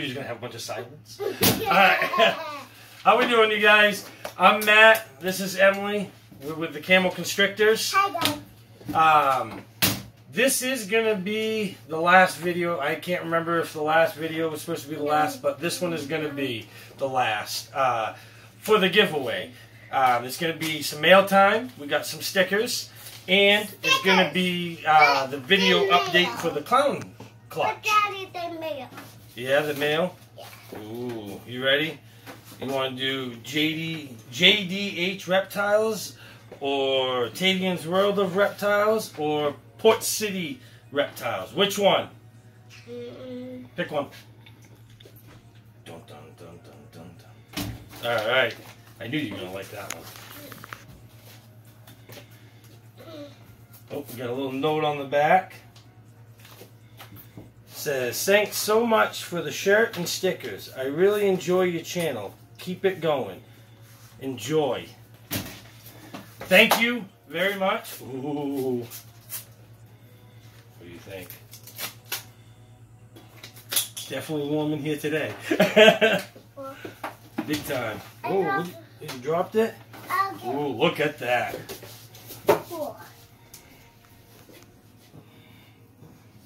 We're just going to have a bunch of silence. Alright. How we doing, you guys? I'm Matt. This is Emily. We're with the Camo Constrictors. Hi, guys. This is going to be the last video. I can't remember if the last video was supposed to be the last, but this one is going to be the last for the giveaway. It's going to be some mail time. We got some stickers. And it's going to be the video update for the clown clutch. Yeah, the mail? Yeah. Ooh, you ready? You want to do JDH Reptiles or Tavian's World of Reptiles or Port City Reptiles? Which one? Pick one. Dun, dun, dun, dun, dun, dun. All right. I knew you were going to like that one. Oh, we got a little note on the back. It says, "Thanks so much for the shirt and stickers. I really enjoy your channel. Keep it going. Enjoy." Thank you very much. Ooh. What do you think? Definitely warm in here today. Big time. Oh, you dropped it? Oh, look at that.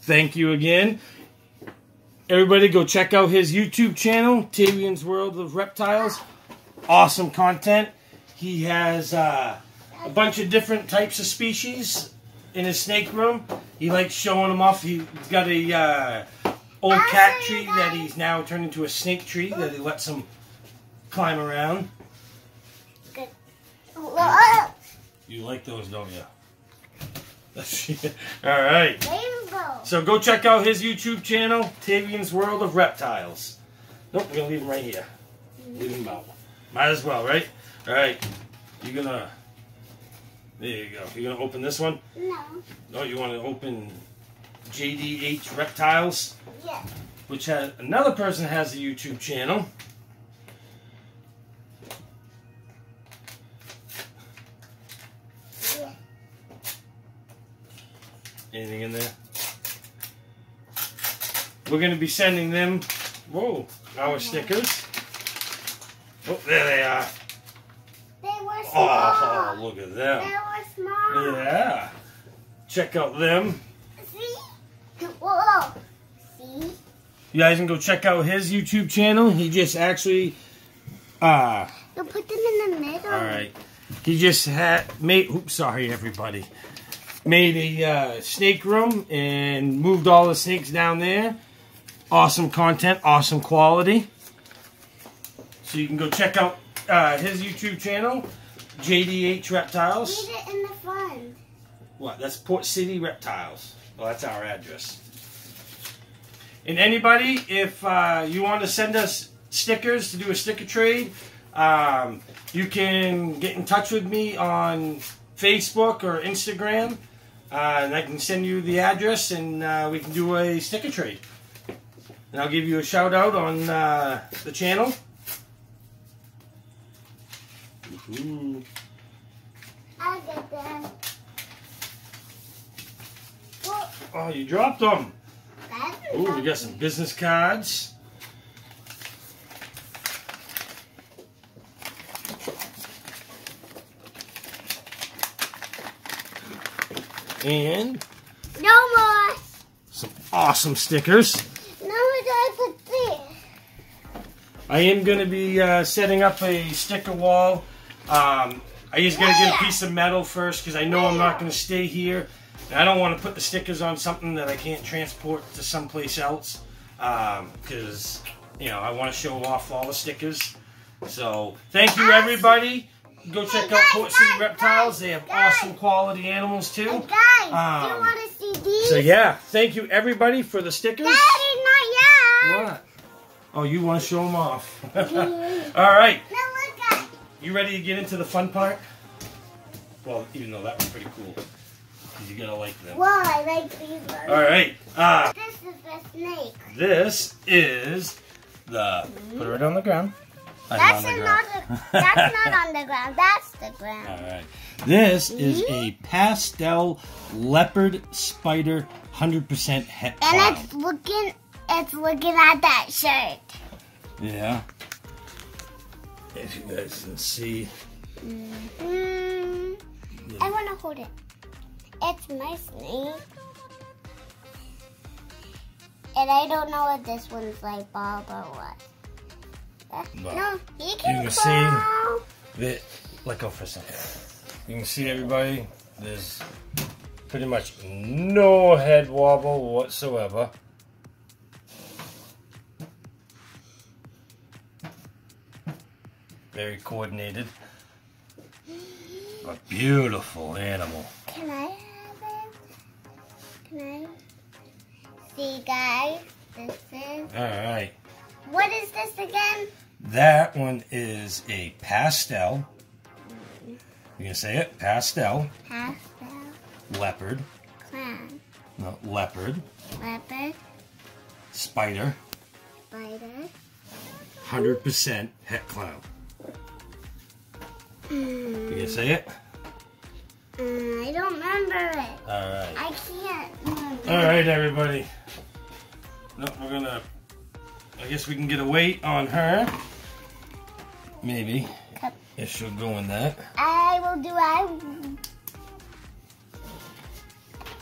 Thank you again. Everybody go check out his YouTube channel, Tavian's World of Reptiles. Awesome content. He has a bunch of different types of species in his snake room. He likes showing them off. He's got a old cat tree that he's now turned into a snake tree that he lets him climb around. Good. You like those, don't you? All right. So go check out his YouTube channel, Tavian's World of Reptiles. Nope, we're going to leave him right here. Leave him out. Might as well, right? All right. You're going to... There you go. You're going to open this one? No. No, you want to open JDH Reptiles? Yeah. Which has... Another person has a YouTube channel. Yeah. Anything in there? We're going to be sending them, our stickers. Oh, there they are. They were small. Oh, look at them. They were small. Yeah. Check out them. See? Whoa. See? You guys can go check out his YouTube channel. He just actually... You put them in the middle. All right. He just had made... Oops, sorry, everybody. Made a snake room and moved all the snakes down there. Awesome content, awesome quality. So you can go check out his YouTube channel, JDH Reptiles. Read it in the front. What? That's Port City Reptiles. Well, that's our address. And anybody, if you want to send us stickers to do a sticker trade, you can get in touch with me on Facebook or Instagram, and I can send you the address, and we can do a sticker trade. And I'll give you a shout out on the channel. Woohoo. I'll get them. Oh, you dropped them. Oh, we got some business cards. And... No more! Some awesome stickers. I am going to be setting up a sticker wall. I just got to get a piece of metal first because I know I'm not going to stay here. And I don't want to put the stickers on something that I can't transport to someplace else. Because, you know, I want to show off all the stickers. So, thank you everybody. Go check out Port City Reptiles. They have awesome quality animals too. Guys, do you want to see these? So yeah, thank you everybody for the stickers. Daddy, not yet. What? Oh, you want to show them off. All right. Now look at it. You ready to get into the fun part? Well, even though that was pretty cool. You're going to like them. Well, I like these ones. All right. This is the snake. This is the... Put it right on the ground. That's not on the ground. That's the ground. All right. This is a pastel leopard spider 100% het clown. And it's looking It's looking at that shirt. Yeah. If you guys can see. Mm-hmm. Yeah. I want to hold it. It's my snake. And I don't know what this one's like, Bob, or what. But no, you can see that. Let go for a second. You can see, everybody, there's pretty much no head wobble whatsoever. Very coordinated. A beautiful animal. Can I have it? Can I? See, guys, this is... Alright. What is this again? That one is a pastel. You can say it. Pastel. Pastel. Leopard. Clown. No, leopard. Leopard. Spider. Spider. 100% het clown. You can say it. I don't remember it. All right. I can't remember. All right, everybody. Nope, we're gonna. I guess we can get a weight on her. Maybe. If she'll go in that. I will do.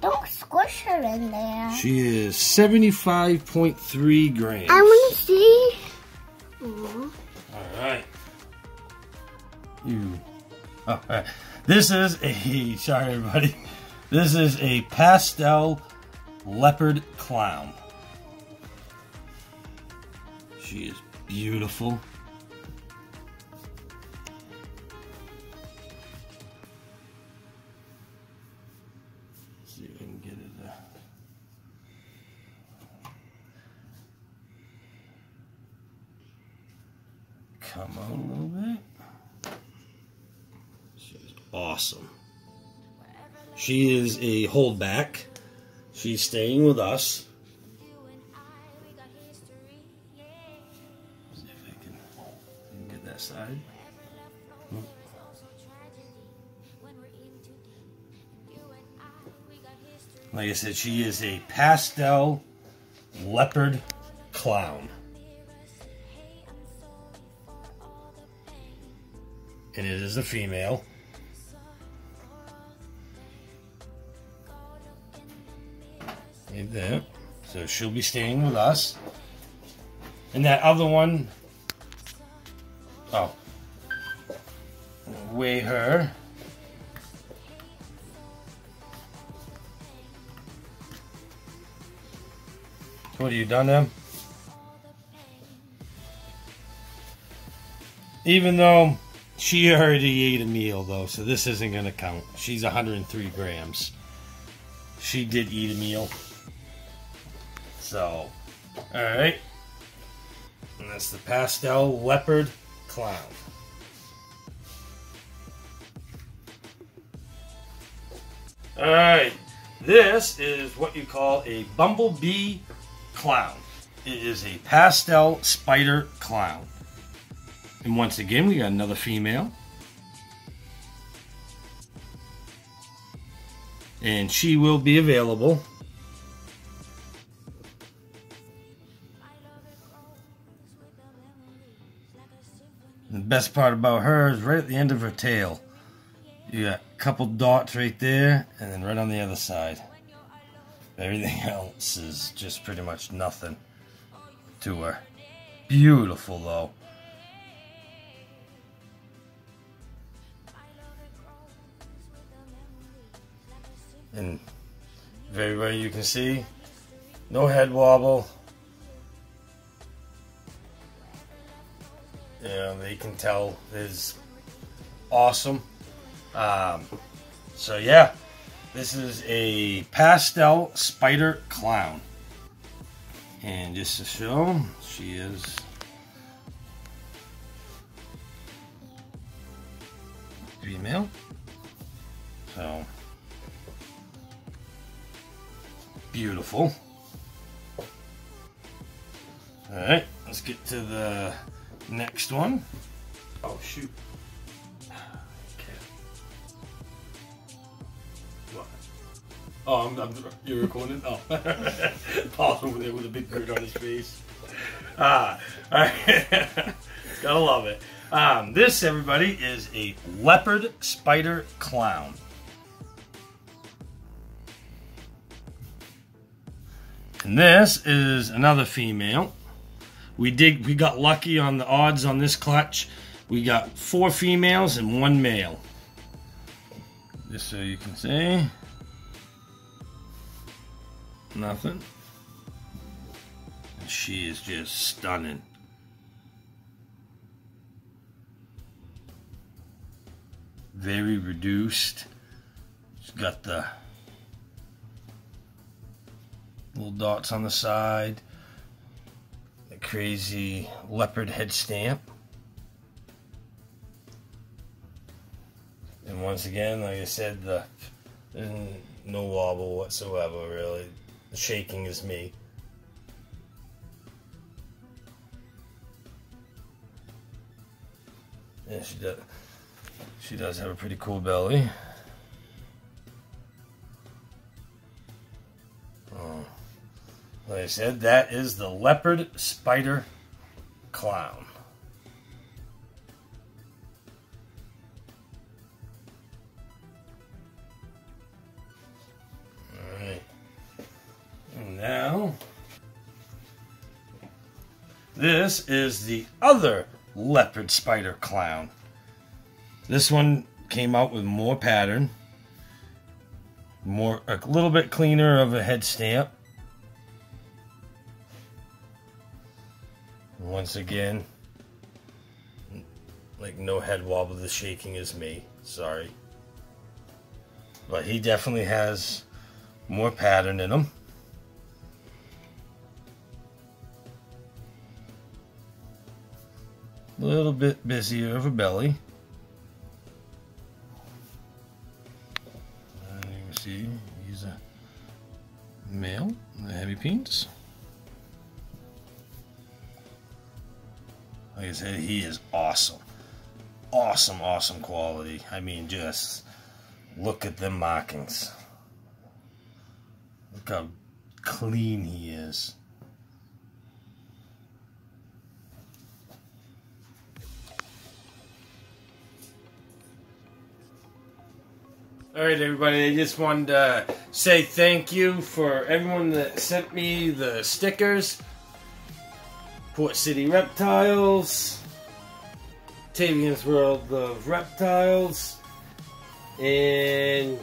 Don't squish her in there. She is 75.3 grams. I want to see. Aww. All right. You. Oh, all right. This is a. Sorry, everybody. This is a pastel leopard clown. She is beautiful. Come on a little bit. She's awesome. She is a holdback. She's staying with us. See if I can get that side. Hmm. Like I said, she is a pastel leopard clown. And it is a female. Right there. So she'll be staying with us. And that other one, oh, weigh her. What have you done, Em? Even though. She already ate a meal, though, so this isn't going to count. She's 103 grams. She did eat a meal. So, alright. And that's the pastel leopard clown. Alright. This is what you call a bumblebee clown. It is a pastel spider clown. And once again, we got another female. And she will be available. And the best part about her is right at the end of her tail. You got a couple dots right there, and then right on the other side. Everything else is just pretty much nothing to her. Beautiful, though. And if everybody, you can see, no head wobble. Yeah, they can tell is awesome. So yeah, this is a pastel spider clown. And just to show, she is female. So. Beautiful. Alright, let's get to the next one. Oh, shoot. Okay. What? Oh, you're recording? Oh. Paul's over there with a big bird on his face. All right. Gotta love it. This, everybody, is a leopard spider clown. And this is another female. We got lucky on the odds on this clutch. We got 4 females and 1 male. Just so you can see. Nothing. And she is just stunning. Very reduced. She's got the little dots on the side. The crazy leopard head stamp. And once again, like I said, there's no wobble whatsoever, really. The shaking is me. And she does have a pretty cool belly. Like I said, that is the leopard spider clown. Now, this is the other leopard spider clown. This one came out with more pattern, a little bit cleaner of a head stamp. Once again, like no head wobble, the shaking is me, sorry. But he definitely has more pattern in him. A little bit busier of a belly. And you can see he's a male with a heavy penis. Like I said, he is awesome. Awesome, awesome quality. I mean, just look at the markings. Look how clean he is. Alright everybody, I just wanted to say thank you for everyone that sent me the stickers. Port City Reptiles, Tavian's World of Reptiles, and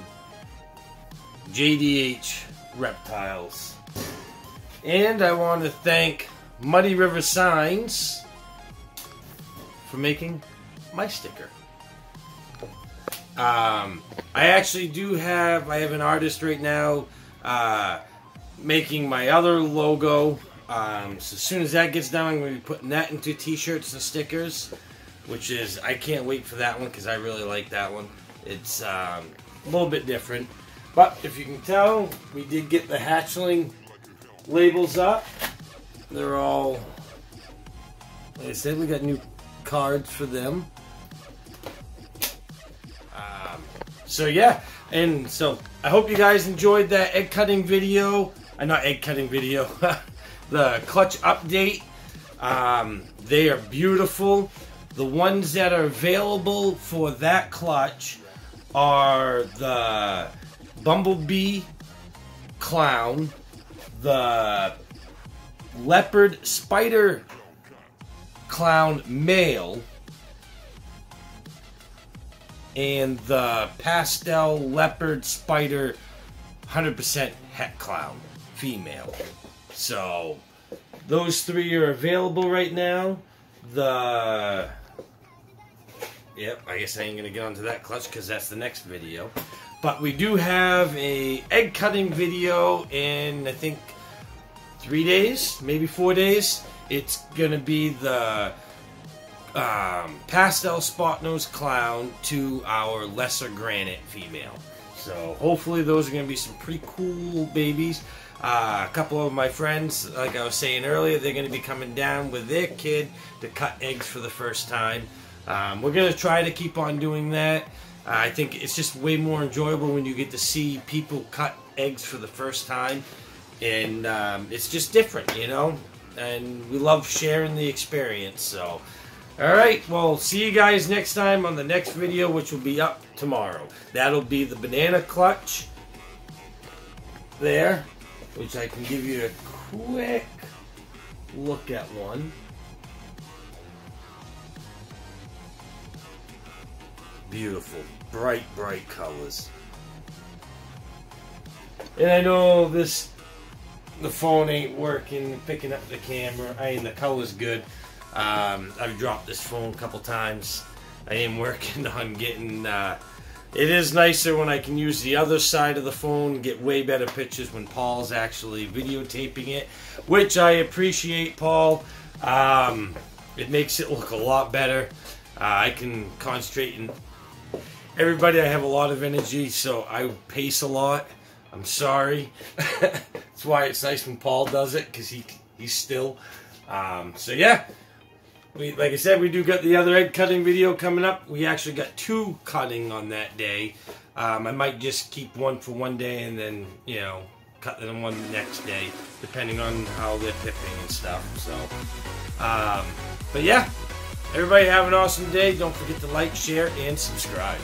JDH Reptiles. And I want to thank Muddy River Signs for making my sticker. I actually do have, I have an artist right now making my other logo. So as soon as that gets done, I'm going to be putting that into t-shirts and stickers, which is, I can't wait for that one because I really like that one. It's a little bit different. But if you can tell, we did get the hatchling labels up. They're all, like I said, we got new cards for them. So yeah, and so I hope you guys enjoyed that egg cutting video. Not egg cutting video, the clutch update. They are beautiful. The ones that are available for that clutch are the Bumblebee Clown, the Leopard Spider Clown Male, and the Pastel Leopard Spider 100% Het Clown female. So those 3 are available right now. Yep, I guess I ain't gonna get onto that clutch because that's the next video. But we do have a egg cutting video in I think 3 days, maybe 4 days. It's gonna be the pastel spot-nosed clown to our lesser granite female. So hopefully those are going to be some pretty cool babies. A couple of my friends, like I was saying earlier, they're going to be coming down with their kid to cut eggs for the first time. We're going to try to keep on doing that. I think it's just way more enjoyable when you get to see people cut eggs for the first time, and it's just different, you know, and we love sharing the experience. So alright, well, see you guys next time on the next video, which will be up tomorrow. That'll be the banana clutch there, which I can give you a quick look at one. Beautiful, bright, bright colors. And I know this, the phone ain't working, picking up the camera. I mean, the color's good. I've dropped this phone a couple times. I am working on getting, it is nicer when I can use the other side of the phone, get way better pictures when Paul's actually videotaping it, which I appreciate, Paul. It makes it look a lot better. I can concentrate and everybody, I have a lot of energy, so I pace a lot. I'm sorry. That's why it's nice when Paul does it, because he's still. So yeah, like I said, we do got the other egg cutting video coming up. We actually got two cutting on that day. I might just keep one for one day and then, you know, cut them one the next day, depending on how they're pipping and stuff. So, but yeah, everybody have an awesome day. Don't forget to like, share, and subscribe.